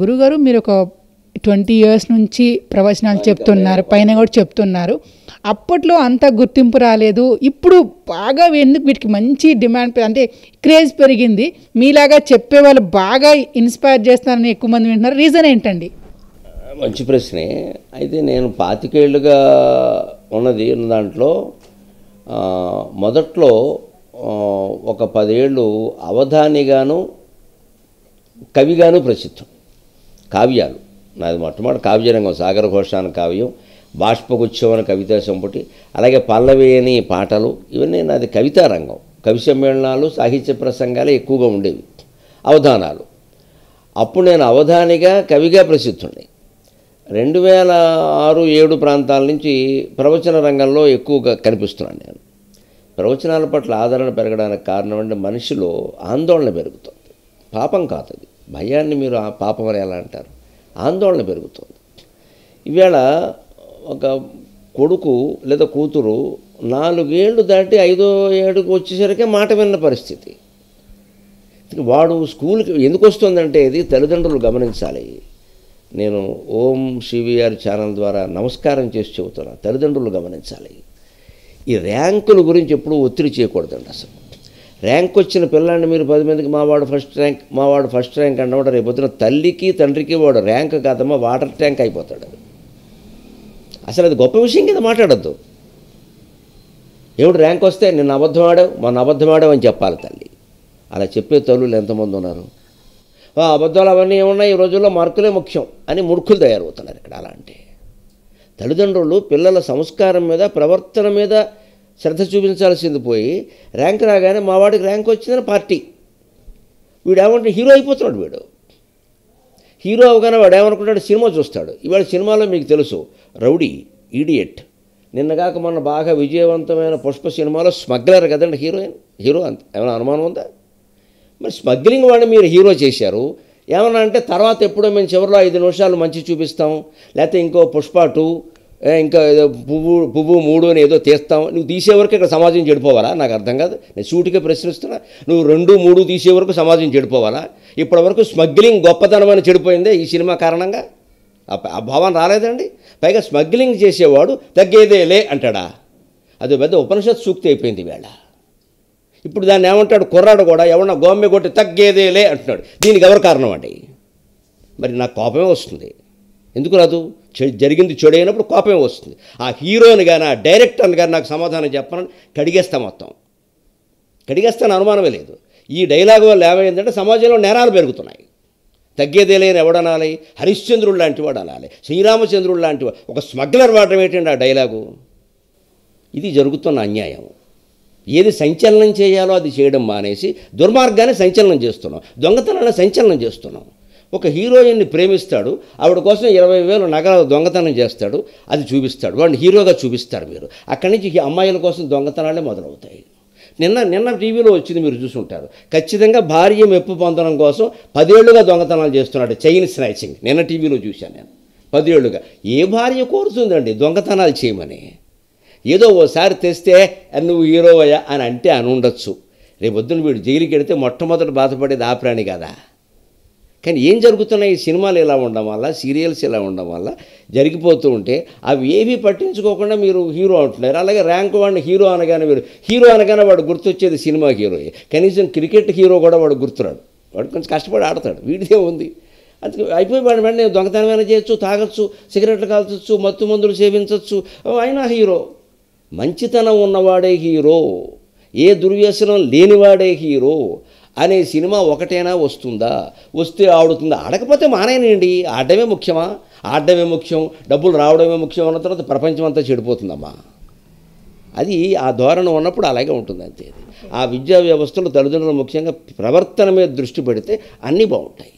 గురుగారు మీరు ఒక 20 years నుంచి ప్రవచనాలు చెప్తున్నారు, పైన కూడా చెప్తున్నారు. అప్పట్లో అంత గుర్తింపు రాలేదు, ఇప్పుడు బాగా ఎందుకు వీటికి మంచి డిమాండ్, అంటే క్రేజ్ పెరిగింది. మీలాగా చెప్పే వాళ్ళు బాగా ఇన్స్పైర్ చేస్తారని ఎక్కువ మంది వింటున్నారు. రీజన్ ఏంటండి? మంచి ప్రశ్నే. అయితే నేను 25 ఏళ్ళుగా ఉన్నది దాంట్లో మొదట్లో ఒక 10 ఏళ్ళు అవధానిగాను కవిగాను ప్రసిద్ధం. కావ్యాలు నాది మొట్టమొదటి కావ్యరంగం, సాగర ఘోష అనే కావ్యం, బాష్పగుచ్చం అనే కవితా సంపుటి, అలాగే పల్లవి అని పాటలు, ఇవన్నీ నాది కవితారంగం. కవి సమ్మేళనాలు, సాహిత్య ప్రసంగాలు ఎక్కువగా ఉండేవి, అవధానాలు. అప్పుడు నేను అవధానిగా కవిగా ప్రసిద్ధుండే. 2006-2007 ప్రాంతాల నుంచి ప్రవచన రంగంలో ఎక్కువగా కనిపిస్తున్నాను. నేను ప్రవచనాల పట్ల ఆదరణ పెరగడానికి కారణం అంటే మనిషిలో ఆందోళన పెరుగుతుంది. పాపం కాదు అది, భయాన్ని మీరు ఆ పాపం అని ఎలా అంటారు, ఆందోళన పెరుగుతుంది. ఇవాళ ఒక కొడుకు లేదా కూతురు 4 ఏళ్ళు దాటి 5వ ఏడుకు వచ్చేసరికి మాట విన్న పరిస్థితి. వాడు స్కూల్కి ఎందుకు వస్తుందంటే ఇది తల్లిదండ్రులు గమనించాలి. నేను ఓం సివిఆర్ ఛానల్ ద్వారా నమస్కారం చేసి చెబుతున్నా, తల్లిదండ్రులు గమనించాలి. ఈ ర్యాంకుల గురించి ఎప్పుడూ ఒత్తిడి చేయకూడదండి. అసలు ర్యాంక్ వచ్చిన పిల్లాన్ని మీరు 10 మందికి మావాడు ఫస్ట్ ర్యాంక్ అన్నమాట, రేపొద్దున తల్లికి తండ్రికి వాడు ర్యాంక్ కాదమ్మా, వాటర్ ట్యాంక్ అయిపోతాడు. అసలు అది గొప్ప విషయం కింద మాట్లాడద్దు. ఎవడు ర్యాంక్ వస్తే నిన్న అబద్ధమాడావు, మన అబద్ధమాడావు అని చెప్పాలి తల్లి. అలా చెప్పే తల్లులు ఎంతమంది ఉన్నారు? అబద్ధాలు అవన్నీ ఏమున్నాయి, ఈ రోజుల్లో మార్కులే ముఖ్యం అని మూర్ఖులు తయారవుతున్నారు ఇక్కడ. అలా అంటే తల్లిదండ్రులు పిల్లల సంస్కారం మీద, ప్రవర్తన మీద శ్రద్ధ చూపించాల్సింది పోయి ర్యాంక్ రాగానే మా వాడికి ర్యాంక్ వచ్చిందని పార్టీ, వీడు ఏమంటే హీరో అయిపోతున్నాడు. వీడు హీరో అవగానే వాడు ఏమనుకుంటాడు, సినిమా చూస్తాడు. ఇవాళ సినిమాలో మీకు తెలుసు, రౌడీ, ఈడియట్, నిన్నగాక మొన్న బాగా విజయవంతమైన పుష్ప సినిమాలో స్మగ్లర్ కదండి హీరోయిన్, హీరో. అంత ఏమైనా అనుమానం ఉందా? మరి స్మగ్లింగ్ వాడిని మీరు హీరో చేశారు. ఏమన్నా అంటే తర్వాత ఎప్పుడో మేము చివరిలో 5 నిమిషాలు మంచి చూపిస్తాం, లేకపోతే ఇంకో పుష్ప 2, ఇంకా ఏదో పువ్వు 3 అని ఏదో తీస్తాం. నువ్వు తీసే వరకు ఇక్కడ సమాజం చెడిపోవాలా? నాకు అర్థం కాదు, నేను సూటిగా ప్రశ్నిస్తున్నా. నువ్వు 2, 3 తీసే వరకు సమాజం చెడిపోవాలా? ఇప్పటి వరకు స్మగ్లింగ్ గొప్పతనమని చెడిపోయిందే ఈ సినిమా కారణంగా, ఆ భావం రాలేదండి. పైగా స్మగ్లింగ్ చేసేవాడు తగ్గేదేలే అంటాడా? అది పెద్ద ఉపనిషత్ సూక్తి అయిపోయింది వేళ. ఇప్పుడు దాన్ని ఏమంటాడు కుర్రాడు కూడా, ఎవరన్నా గోమ్మె కొట్టి తగ్గేదేలే అంటున్నాడు. దీనికి ఎవరు కారణం అండి? మరి నాకు కోపమే వస్తుంది, ఎందుకు రాదు? జరిగింది చెడైనప్పుడు కోపమే వస్తుంది. ఆ హీరోని కానీ ఆ డైరెక్టర్ని కానీ నాకు సమాధానం చెప్పనని కడిగేస్తా, మొత్తం కడిగేస్తాను, అనుమానమే లేదు. ఈ డైలాగ్ వల్ల ఏమైందంటే సమాజంలో నేరాలు పెరుగుతున్నాయి. తగ్గేదే లేని ఎవడనాలి? హరిశ్చంద్రుడు లాంటి వాడు అనాలి, శ్రీరామచంద్రుడు లాంటి వాడు, ఒక స్మగ్లర్ వాడడం ఏంటంటే ఆ డైలాగు. ఇది జరుగుతున్న అన్యాయం. ఏది సంచలనం చేయాలో అది చేయడం మానేసి దుర్మార్గాన్ని సంచలనం చేస్తున్నాం, దొంగతనాన్ని సంచలనం చేస్తున్నాం. ఒక హీరోయిన్ని ప్రేమిస్తాడు, ఆవిడ కోసం 20,000 నగలు దొంగతనం చేస్తాడు, అది చూపిస్తాడు, వాడిని హీరోగా చూపిస్తాడు. మీరు అక్కడి నుంచి అమ్మాయిల కోసం దొంగతనాలే మొదలవుతాయి. నిన్న టీవీలో వచ్చింది, మీరు చూసుంటారు ఖచ్చితంగా. భార్య మెప్పు పొందడం కోసం 10 ఏళ్లుగా దొంగతనాలు చేస్తున్నాడు, చైన్ స్నాచింగ్. నిన్న టీవీలో చూశాను నేను. 10 ఏళ్లుగా ఏ భార్య కోరుతుందండి దొంగతనాలు చేయమని? ఏదో ఓసారి తెస్తే నువ్వు హీరోవయ్యా అని అంటే అని ఉండొచ్చు. రేపొద్దున వీడు జైలుకి వెళితే మొట్టమొదటి బాధపడేది ఆ ప్రాణి కదా. కానీ ఏం జరుగుతున్నాయి? సినిమాలు ఇలా ఉండడం వల్ల, సీరియల్స్ ఇలా ఉండడం వల్ల జరిగిపోతూ ఉంటే అవి ఏవి పట్టించుకోకుండా మీరు హీరో అంటున్నారు. అలాగే ర్యాంక్ వాడిని హీరో అనగానే, మీరు హీరో అనగానే వాడు గుర్తొచ్చేది సినిమా హీరోయే. కనీసం క్రికెట్ హీరో కూడా వాడు గుర్తురాడు, వాడు కొంచెం కష్టపడి ఆడతాడు. వీడిదే ఉంది అందుకే అయిపోయి వాడు వెంటనే దొంగతనమైనా చేయొచ్చు, తాగొచ్చు, సిగరెట్లు కాల్చొచ్చు, మత్తు మందులు సేవించవచ్చు, అయినా హీరో. మంచితనం ఉన్నవాడే హీరో, ఏ దుర్వ్యసనం లేనివాడే హీరో అనే సినిమా ఒకటైనా వస్తుందా? వస్తే ఆడుతుందా? ఆడకపోతే మానేనండి. ఆడమే ముఖ్యమా? ఆడమే ముఖ్యం, డబ్బులు రావడమే ముఖ్యం అన్న తర్వాత ప్రపంచం అంతా చెడిపోతుందమ్మా. అది ఆ ధోరణి ఉన్నప్పుడు అలాగే ఉంటుంది, అంతే. ఆ విద్యా వ్యవస్థలో తల్లిదండ్రులు ముఖ్యంగా ప్రవర్తన మీద దృష్టి పెడితే అన్నీ బాగుంటాయి.